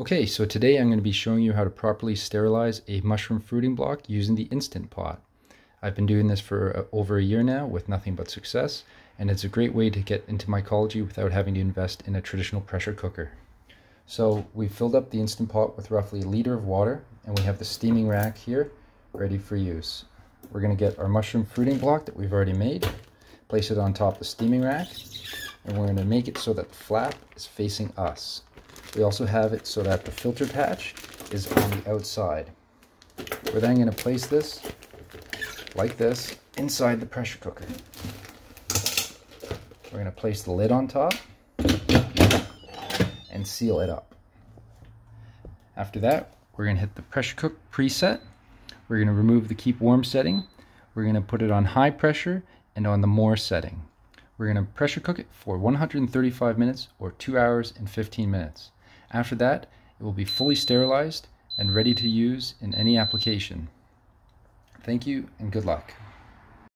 Okay, so today I'm going to be showing you how to properly sterilize a mushroom fruiting block using the Instant Pot. I've been doing this for over a year now with nothing but success, and it's a great way to get into mycology without having to invest in a traditional pressure cooker. So we've filled up the Instant Pot with roughly a liter of water, and we have the steaming rack here ready for use. We're going to get our mushroom fruiting block that we've already made, place it on top of the steaming rack, and we're going to make it so that the flap is facing us. We also have it so that the filter patch is on the outside. We're then going to place this, like this, inside the pressure cooker. We're going to place the lid on top and seal it up. After that, we're going to hit the pressure cook preset. We're going to remove the keep warm setting. We're going to put it on high pressure and on the more setting. We're going to pressure cook it for 135 minutes or 2 hours and 15 minutes. After that, it will be fully sterilized and ready to use in any application. Thank you and good luck.